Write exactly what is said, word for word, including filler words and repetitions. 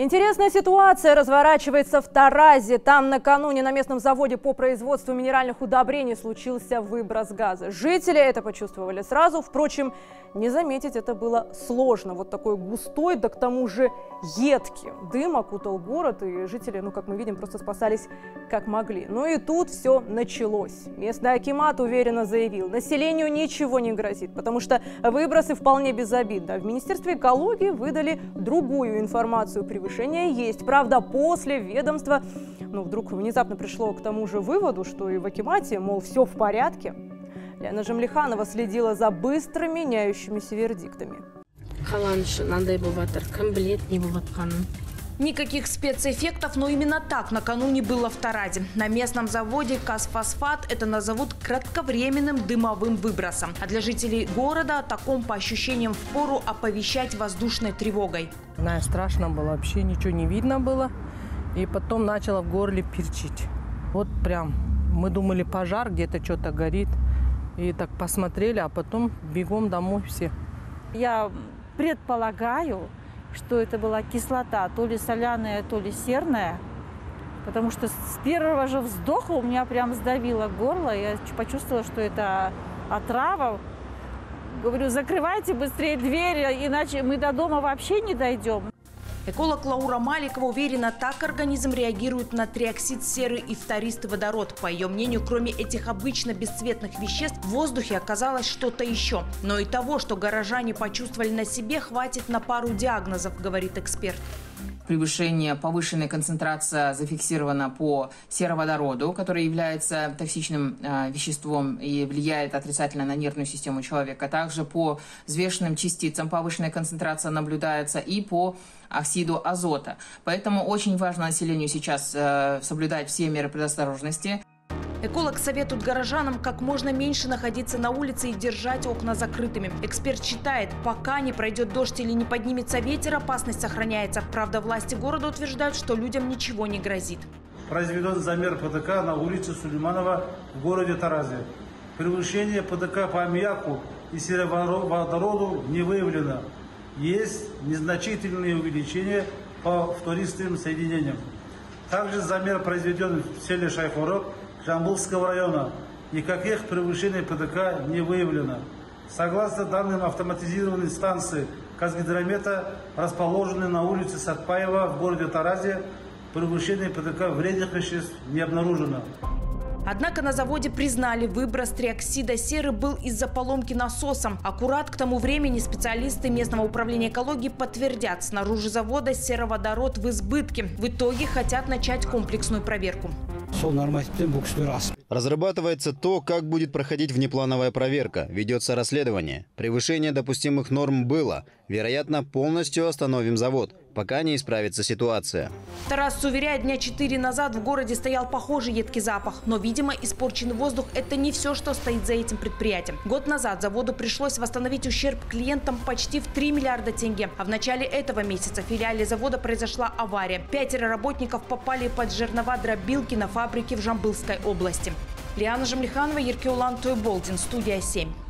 Интересная ситуация разворачивается в Таразе. Там накануне на местном заводе по производству минеральных удобрений случился выброс газа. Жители это почувствовали сразу. Впрочем, не заметить это было сложно. Вот такой густой, да к тому же едкий дым окутал город, и жители, ну как мы видим, просто спасались как могли. Ну и тут все началось. Местный акимат уверенно заявил, населению ничего не грозит, потому что выбросы вполне безобидны. В Министерстве экологии выдали другую информацию. Повышение есть. Правда, после ведомства, ну, вдруг внезапно пришло к тому же выводу, что и в акимате, мол, все в порядке. Лиана Жамлиханова следила за быстро меняющимися вердиктами. Никаких спецэффектов, но именно так накануне было в Таразе. На местном заводе «Казфосфат» это назовут кратковременным дымовым выбросом. А для жителей города о таком по ощущениям впору оповещать воздушной тревогой. Знаешь, страшно было, вообще ничего не видно было. И потом начало в горле перчить. Вот прям мы думали пожар, где-то что-то горит. И так посмотрели, а потом бегом домой все. Я предполагаю, что это была кислота, то ли соляная, то ли серная. Потому что с первого же вздоха у меня прям сдавило горло. Я почувствовала, что это отрава. Говорю, закрывайте быстрее двери, иначе мы до дома вообще не дойдем. Эколог Лаура Маликова уверена, так организм реагирует на триоксид серы и фтористый водород. По ее мнению, кроме этих обычно бесцветных веществ, в воздухе оказалось что-то еще. Но и того, что горожане почувствовали на себе, хватит на пару диагнозов, говорит эксперт. Превышение, повышенная концентрация зафиксирована по сероводороду, который является токсичным э, веществом и влияет отрицательно на нервную систему человека. Также по взвешенным частицам повышенная концентрация наблюдается и по оксиду азота. Поэтому очень важно населению сейчас э, соблюдать все меры предосторожности. Эколог советует горожанам как можно меньше находиться на улице и держать окна закрытыми. Эксперт считает, пока не пройдет дождь или не поднимется ветер, опасность сохраняется. Правда, власти города утверждают, что людям ничего не грозит. Произведен замер ПДК на улице Сулейманова в городе Таразе. Превышение ПДК по аммиаку и сероводороду не выявлено. Есть незначительные увеличения по фтористым соединениям. Также замер произведен в селе Шайфурок Жамбылского района. Никаких превышений ПДК не выявлено. Согласно данным автоматизированной станции КАЗ-гидромета, расположенной на улице Сатпаева в городе Таразе, превышение ПДК вредных веществ не обнаружено. Однако на заводе признали, выброс триоксида серы был из-за поломки насосом. Аккурат к тому времени специалисты местного управления экологии подтвердят, снаружи завода сероводород в избытке. В итоге хотят начать комплексную проверку. Разрабатывается то, как будет проходить внеплановая проверка. Ведется расследование. Превышение допустимых норм было. Вероятно, полностью остановим завод, пока не исправится ситуация. Тараз уверяет, дня четыре назад в городе стоял похожий едкий запах. Но, видимо, испорченный воздух – это не все, что стоит за этим предприятием. Год назад заводу пришлось восстановить ущерб клиентам почти в три миллиарда тенге. А в начале этого месяца в филиале завода произошла авария. Пятеро работников попали под жернова дробилки на фабрике в Жамбылской области. Лиана Жамлиханова, Еркеулан Болдин, Студия семь.